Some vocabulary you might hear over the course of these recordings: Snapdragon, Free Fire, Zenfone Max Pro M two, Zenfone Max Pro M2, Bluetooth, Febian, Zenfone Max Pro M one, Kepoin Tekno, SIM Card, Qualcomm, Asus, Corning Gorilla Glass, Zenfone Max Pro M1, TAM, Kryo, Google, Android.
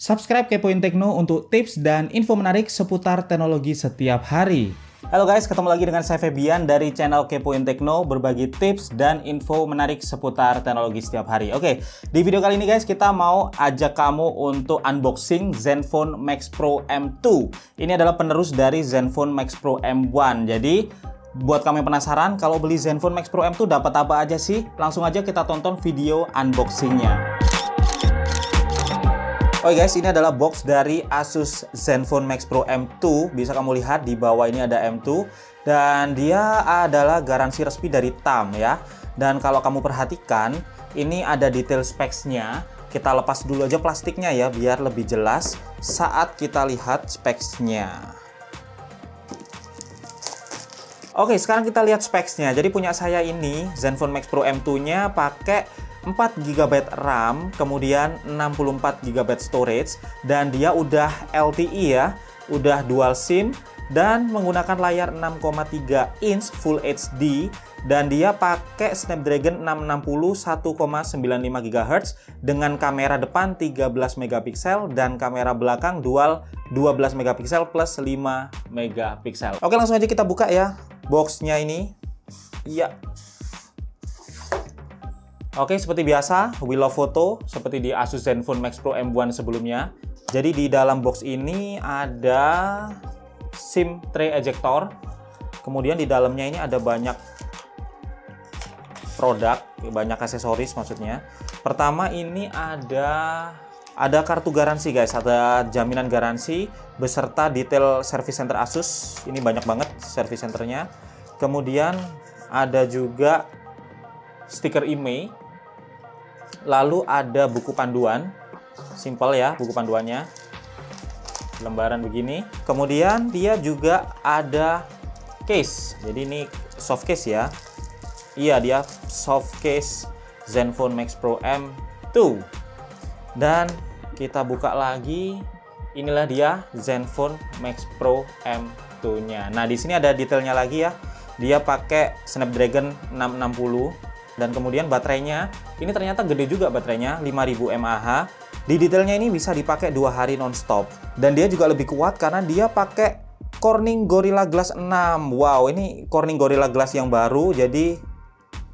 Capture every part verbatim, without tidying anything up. Subscribe Kepoin Tekno untuk tips dan info menarik seputar teknologi setiap hari. Halo guys, ketemu lagi dengan saya Febian dari channel Kepoin Tekno, berbagi tips dan info menarik seputar teknologi setiap hari. Oke, di video kali ini guys kita mau ajak kamu untuk unboxing Zenfone Max Pro M two. Ini adalah penerus dari Zenfone Max Pro M one. Jadi buat kamu yang penasaran kalau beli Zenfone Max Pro M two dapat apa aja sih? Langsung aja kita tonton video unboxingnya. Oke guys, ini adalah box dari Asus Zenfone Max Pro M two. Bisa kamu lihat di bawah ini ada M two. Dan dia adalah garansi resmi dari T A M ya. Dan kalau kamu perhatikan, ini ada detail specs-nya. Kita lepas dulu aja plastiknya ya, biar lebih jelas saat kita lihat specs-nya. Oke, sekarang kita lihat specs-nya. Jadi punya saya ini, Zenfone Max Pro M two-nya pakai empat giga byte RAM, kemudian enam puluh empat giga byte storage, dan dia udah L T E ya, udah dual SIM, dan menggunakan layar enam koma tiga inch Full H D, dan dia pakai Snapdragon enam enam nol satu koma sembilan lima gigahertz dengan kamera depan tiga belas megapiksel dan kamera belakang dual dua belas megapiksel plus lima megapiksel. Oke, langsung aja kita buka ya boxnya ini. Iya. Oke, seperti biasa, we love photo seperti di Asus Zenfone Max Pro M one sebelumnya. Jadi di dalam box ini ada SIM tray ejector. Kemudian di dalamnya ini ada banyak produk, banyak aksesoris maksudnya. Pertama ini ada ada kartu garansi guys, ada jaminan garansi beserta detail service center Asus. Ini banyak banget service centernya. Kemudian ada juga stiker I M E I. Lalu ada buku panduan, simple ya buku panduannya, lembaran begini. Kemudian dia juga ada case, jadi ini soft case ya. Iya, dia soft case Zenfone Max Pro M two. Dan kita buka lagi, inilah dia Zenfone Max Pro M two-nya. Nah di sini ada detailnya lagi ya, dia pakai Snapdragon enam enam nol. Dan kemudian baterainya, ini ternyata gede juga baterainya, lima ribu mAh. Di detailnya ini bisa dipakai dua hari non-stop. Dan dia juga lebih kuat karena dia pakai Corning Gorilla Glass enam. Wow, ini Corning Gorilla Glass yang baru, jadi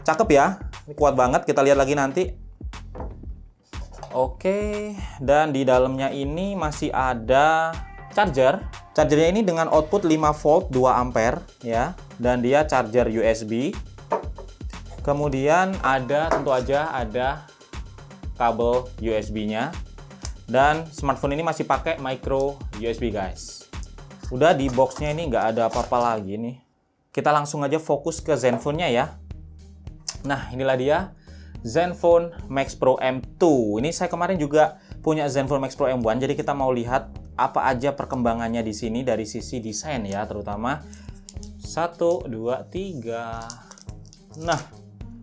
cakep ya. Ini kuat banget, kita lihat lagi nanti. Oke, dan di dalamnya ini masih ada charger. Chargernya ini dengan output lima volt dua ampere ya. Dan dia charger U S B. Kemudian ada, tentu aja ada kabel U S B-nya. Dan smartphone ini masih pakai micro U S B guys. Udah, di boxnya ini nggak ada apa-apa lagi nih. Kita langsung aja fokus ke Zenfone-nya ya. Nah inilah dia Zenfone Max Pro M two. Ini saya kemarin juga punya Zenfone Max Pro M one. Jadi kita mau lihat apa aja perkembangannya di sini dari sisi desain ya terutama. Satu, dua, tiga. Nah.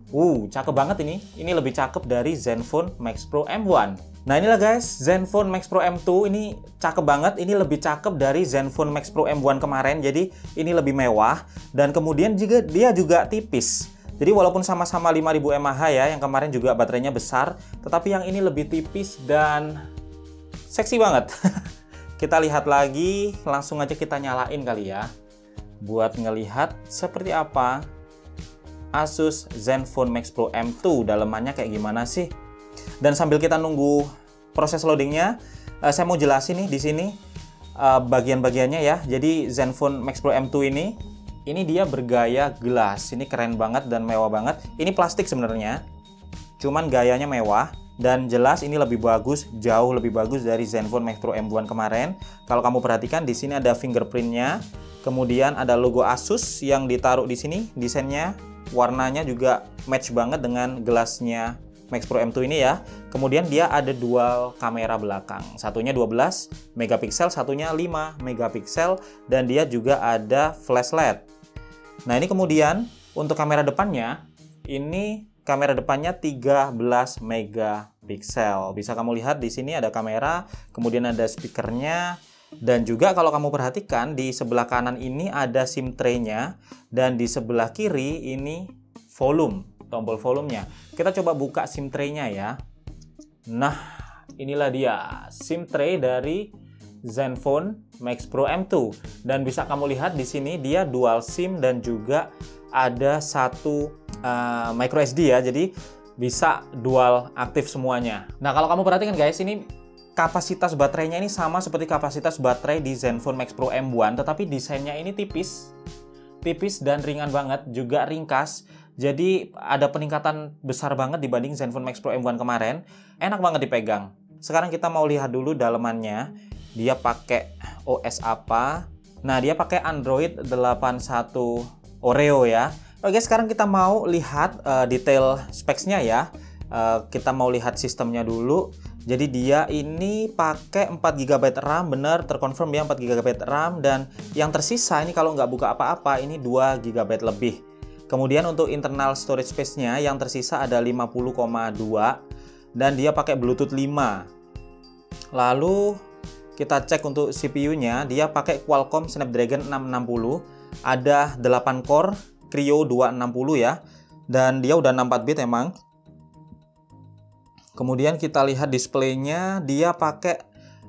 Uh, cakep banget ini. Ini lebih cakep dari Zenfone Max Pro M one. Nah inilah guys, Zenfone Max Pro M two ini cakep banget. Ini lebih cakep dari Zenfone Max Pro M one kemarin. Jadi ini lebih mewah. Dan kemudian juga dia juga tipis. Jadi walaupun sama-sama lima ribu mAh ya, yang kemarin juga baterainya besar, tetapi yang ini lebih tipis dan seksi banget. Kita lihat lagi, langsung aja kita nyalain kali ya, buat ngelihat seperti apa Asus Zenfone Max Pro M two dalemannya kayak gimana sih. Dan sambil kita nunggu proses loadingnya, uh, saya mau jelasin nih di sini uh, bagian-bagiannya ya. Jadi Zenfone Max Pro M two ini ini dia bergaya gelas. Ini keren banget dan mewah banget. Ini plastik sebenarnya, cuman gayanya mewah dan jelas ini lebih bagus, jauh lebih bagus dari Zenfone Max Pro M one kemarin. Kalau kamu perhatikan di sini ada fingerprintnya, kemudian ada logo Asus yang ditaruh di sini, desainnya. Warnanya juga match banget dengan gelasnya Max Pro M two ini ya. Kemudian dia ada dual kamera belakang. Satunya dua belas megapiksel, satunya lima megapiksel, dan dia juga ada flash L E D. Nah, ini kemudian untuk kamera depannya, ini kamera depannya tiga belas megapiksel. Bisa kamu lihat di sini ada kamera, kemudian ada speakernya. Dan juga kalau kamu perhatikan di sebelah kanan ini ada SIM tray-nya dan di sebelah kiri ini volume, tombol volumenya. Kita coba buka SIM tray-nya ya. Nah, inilah dia SIM tray dari Zenfone Max Pro M two, dan bisa kamu lihat di sini dia dual SIM dan juga ada satu uh, micro S D ya, jadi bisa dual aktif semuanya. Nah, kalau kamu perhatikan guys, ini kapasitas baterainya ini sama seperti kapasitas baterai di Zenfone Max Pro M one, tetapi desainnya ini tipis tipis dan ringan banget, juga ringkas. Jadi ada peningkatan besar banget dibanding Zenfone Max Pro M one kemarin. Enak banget dipegang. Sekarang kita mau lihat dulu dalemannya. Dia pakai O S apa? Nah, dia pakai Android delapan satu Oreo ya. Oke, sekarang kita mau lihat uh, detail speksnya ya. Uh, kita mau lihat sistemnya dulu. Jadi dia ini pakai empat giga byte RAM, bener terkonfirm ya empat giga byte RAM, dan yang tersisa ini kalau nggak buka apa-apa ini dua giga byte lebih. Kemudian untuk internal storage space-nya yang tersisa ada lima puluh koma dua, dan dia pakai Bluetooth lima. Lalu kita cek untuk C P U-nya, dia pakai Qualcomm Snapdragon enam enam nol, ada delapan core Kryo dua enam nol ya, dan dia udah enam puluh empat bit emang. Kemudian kita lihat display-nya, dia pakai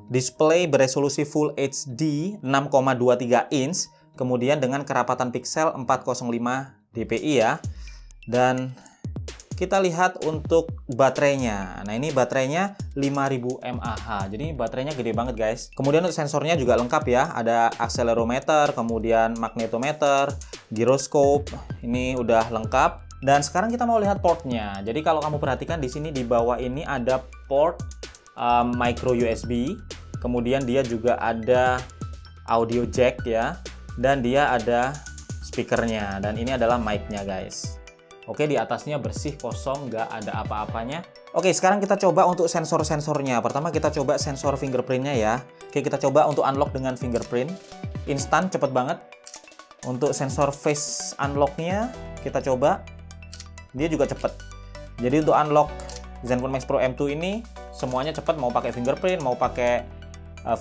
display beresolusi Full H D enam koma dua tiga inch, kemudian dengan kerapatan piksel empat ratus lima D P I ya. Dan kita lihat untuk baterainya. Nah, ini baterainya lima ribu mAh. Jadi baterainya gede banget guys. Kemudian untuk sensornya juga lengkap ya. Ada akselerometer, kemudian magnetometer, gyroscope. Ini udah lengkap. Dan sekarang kita mau lihat portnya. Jadi kalau kamu perhatikan di sini di bawah ini ada port um, micro U S B. Kemudian dia juga ada audio jack ya. Dan dia ada speakernya, dan ini adalah mic-nya guys. Oke, di atasnya bersih, kosong, nggak ada apa-apanya. Oke, sekarang kita coba untuk sensor-sensornya. Pertama kita coba sensor fingerprintnya ya. Oke, kita coba untuk unlock dengan fingerprint. Instan, cepet banget. Untuk sensor face unlock-nya kita coba. Dia juga cepet. Jadi untuk unlock Zenfone Max Pro M two ini semuanya cepet. Mau pakai fingerprint, mau pakai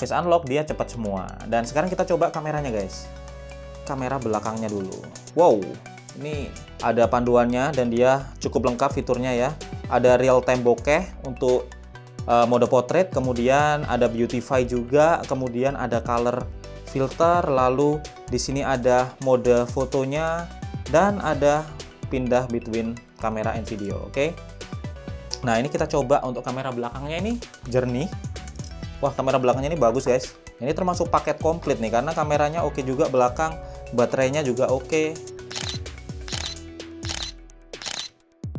face unlock, dia cepet semua. Dan sekarang kita coba kameranya guys. Kamera belakangnya dulu. Wow, ini ada panduannya dan dia cukup lengkap fiturnya ya. Ada real time bokeh untuk uh, mode portrait, kemudian ada beautify juga, kemudian ada color filter, lalu di sini ada mode fotonya dan ada pindah between kamera and video. Oke. Nah, ini kita coba untuk kamera belakangnya ini jernih. Wah, kamera belakangnya ini bagus guys. Ini termasuk paket komplit nih karena kameranya oke juga belakang. Baterainya juga oke.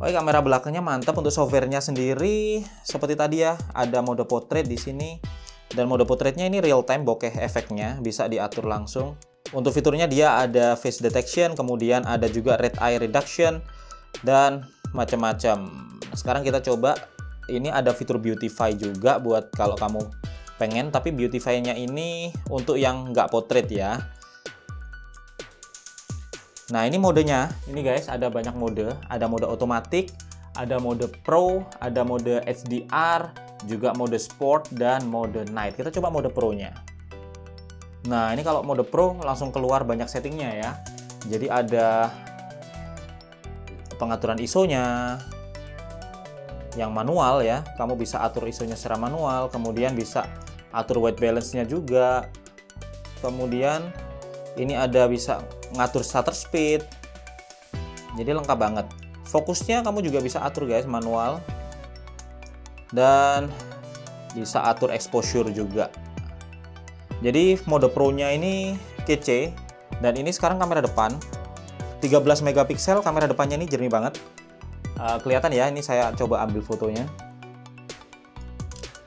Oke, kamera belakangnya mantap. Untuk softwarenya sendiri seperti tadi ya, ada mode portrait di sini, dan mode portraitnya ini real time bokeh efeknya bisa diatur langsung. Untuk fiturnya dia ada face detection, kemudian ada juga red eye reduction dan macam-macam. Sekarang kita coba ini ada fitur beautify juga buat kalau kamu pengen, tapi beautify-nya ini untuk yang nggak portrait ya. Nah, ini modenya, ini guys ada banyak mode, ada mode otomatis, ada mode pro, ada mode H D R, juga mode sport dan mode night. Kita coba mode pro-nya. Nah, ini kalau mode pro langsung keluar banyak settingnya ya. Jadi ada pengaturan I S O-nya yang manual ya. Kamu bisa atur I S O-nya secara manual, kemudian bisa atur white balance-nya juga. Kemudian ini ada bisa ngatur shutter speed, jadi lengkap banget. Fokusnya kamu juga bisa atur guys manual, dan bisa atur exposure juga. Jadi mode pro nya ini kece. Dan ini sekarang kamera depan tiga belas megapiksel, kamera depannya ini jernih banget, uh, kelihatan ya. Ini saya coba ambil fotonya.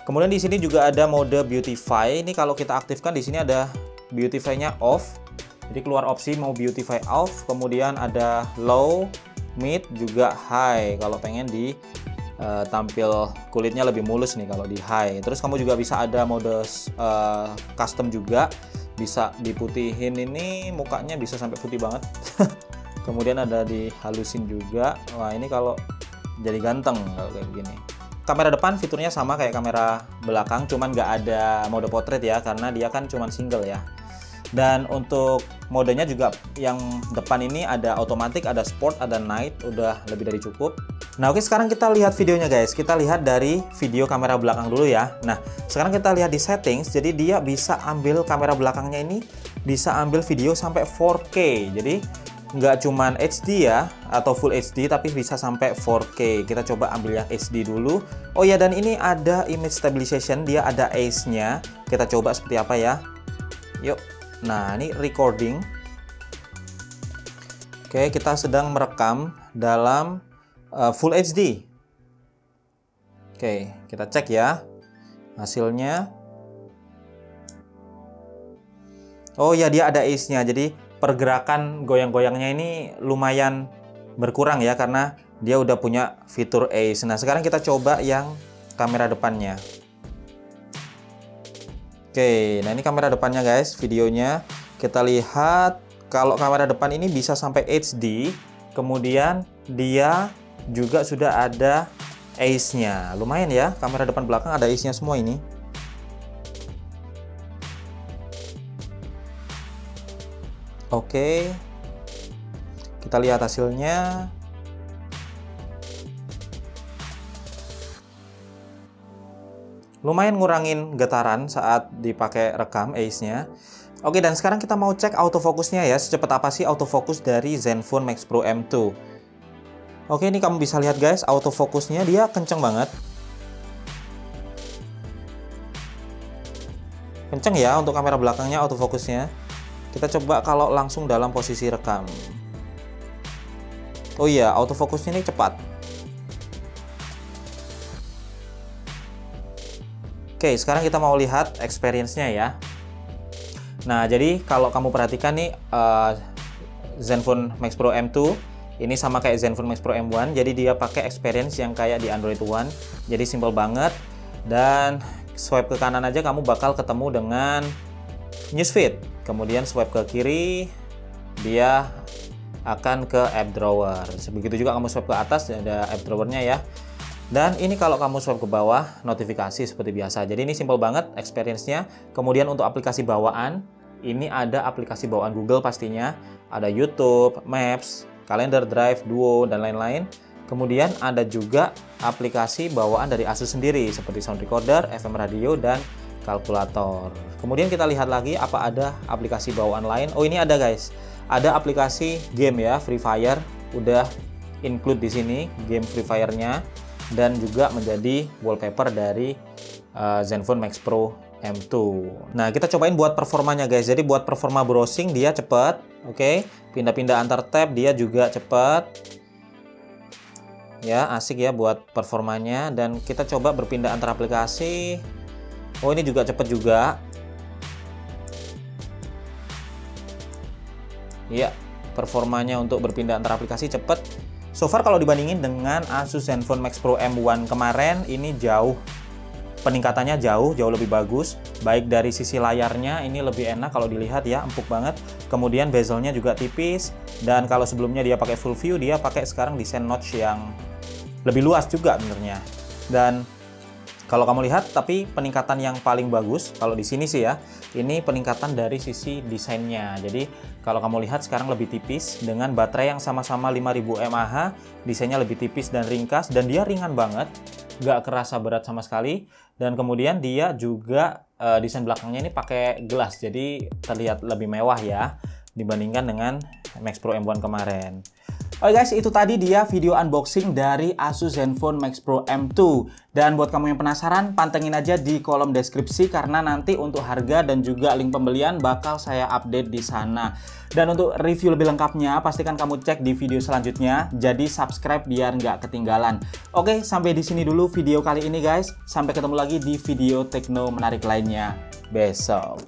Kemudian di sini juga ada mode beautify. Ini kalau kita aktifkan di sini ada beautify nya off. Jadi keluar opsi mau beautify off, kemudian ada low, mid, juga high. Kalau pengen di uh, tampil kulitnya lebih mulus nih kalau di high. Terus kamu juga bisa ada mode uh, custom juga, bisa diputihin ini mukanya bisa sampai putih banget. Kemudian ada dihalusin juga. Wah, ini kalau jadi ganteng kalau kayak gini. Kamera depan fiturnya sama kayak kamera belakang, cuman nggak ada mode portrait ya karena dia kan cuman single ya. Dan untuk modenya juga yang depan ini ada otomatis, ada sport, ada night, udah lebih dari cukup. Nah oke, sekarang kita lihat videonya guys. Kita lihat dari video kamera belakang dulu ya. Nah sekarang kita lihat di settings, jadi dia bisa ambil kamera belakangnya ini, bisa ambil video sampai four K. Jadi nggak cuman H D ya, atau Full H D, tapi bisa sampai four K. Kita coba ambil yang H D dulu. Oh ya, dan ini ada image stabilization, dia ada A C E-nya. Kita coba seperti apa ya. Yuk, nah ini recording. Oke, kita sedang merekam dalam Uh, full H D. Oke, kita cek ya hasilnya. Oh ya, dia ada A C E-nya, jadi pergerakan goyang-goyangnya ini lumayan berkurang ya, karena dia udah punya fitur A C E. Nah sekarang kita coba yang kamera depannya. Oke, nah ini kamera depannya guys, videonya. Kita lihat kalau kamera depan ini bisa sampai H D, kemudian dia juga sudah ada A C E-nya. Lumayan ya, kamera depan belakang ada A C E-nya semua ini. Oke, kita lihat hasilnya. Lumayan ngurangin getaran saat dipakai rekam A C E-nya. Oke, dan sekarang kita mau cek autofocusnya ya, secepat apa sih autofocus dari Zenfone Max Pro M two. Oke, ini kamu bisa lihat guys, autofocusnya dia kenceng banget. Kenceng ya untuk kamera belakangnya autofocusnya. Kita coba kalau langsung dalam posisi rekam. Oh iya, autofocusnya ini cepat. Oke, sekarang kita mau lihat experience-nya ya. Nah, jadi kalau kamu perhatikan nih, uh, Zenfone Max Pro M two ini sama kayak Zenfone Max Pro M one, jadi dia pakai experience yang kayak di Android one. Jadi simple banget, dan swipe ke kanan aja kamu bakal ketemu dengan newsfeed. Kemudian swipe ke kiri, dia akan ke app drawer. Begitu juga kamu swipe ke atas, ada app drawernya ya. Dan ini kalau kamu swipe ke bawah, notifikasi seperti biasa. Jadi ini simple banget experience-nya. Kemudian untuk aplikasi bawaan, ini ada aplikasi bawaan Google pastinya. Ada YouTube, Maps, Kalender, Drive, Duo, dan lain-lain. Kemudian ada juga aplikasi bawaan dari Asus sendiri, seperti sound recorder, F M radio, dan kalkulator. Kemudian kita lihat lagi apa ada aplikasi bawaan lain. Oh ini ada guys, ada aplikasi game ya, Free Fire, udah include di sini game Free Fire-nya, dan juga menjadi wallpaper dari uh, Zenfone Max Pro M two. Nah kita cobain buat performanya guys. Jadi buat performa browsing dia cepat, oke, okay. Pindah-pindah antar tab dia juga cepat ya, asik ya buat performanya. Dan kita coba berpindah antar aplikasi. Oh ini juga cepat juga ya, performanya untuk berpindah antar aplikasi cepat. So far kalau dibandingin dengan Asus Zenfone Max Pro M one kemarin, ini jauh peningkatannya, jauh jauh lebih bagus. Baik dari sisi layarnya, ini lebih enak kalau dilihat ya, empuk banget. Kemudian bezelnya juga tipis, dan kalau sebelumnya dia pakai full view, dia pakai sekarang desain notch yang lebih luas juga benernya. Dan kalau kamu lihat, tapi peningkatan yang paling bagus kalau di sini sih ya, ini peningkatan dari sisi desainnya. Jadi kalau kamu lihat sekarang lebih tipis, dengan baterai yang sama-sama lima ribu mAh, desainnya lebih tipis dan ringkas, dan dia ringan banget, nggak kerasa berat sama sekali. Dan kemudian dia juga uh, desain belakangnya ini pakai gelas, jadi terlihat lebih mewah ya dibandingkan dengan Max Pro M one kemarin. Oke guys, itu tadi dia video unboxing dari Asus Zenfone Max Pro M two. Dan buat kamu yang penasaran, pantengin aja di kolom deskripsi, karena nanti untuk harga dan juga link pembelian bakal saya update di sana. Dan untuk review lebih lengkapnya, pastikan kamu cek di video selanjutnya. Jadi subscribe biar nggak ketinggalan. Oke, sampai di sini dulu video kali ini guys. Sampai ketemu lagi di video tekno menarik lainnya besok.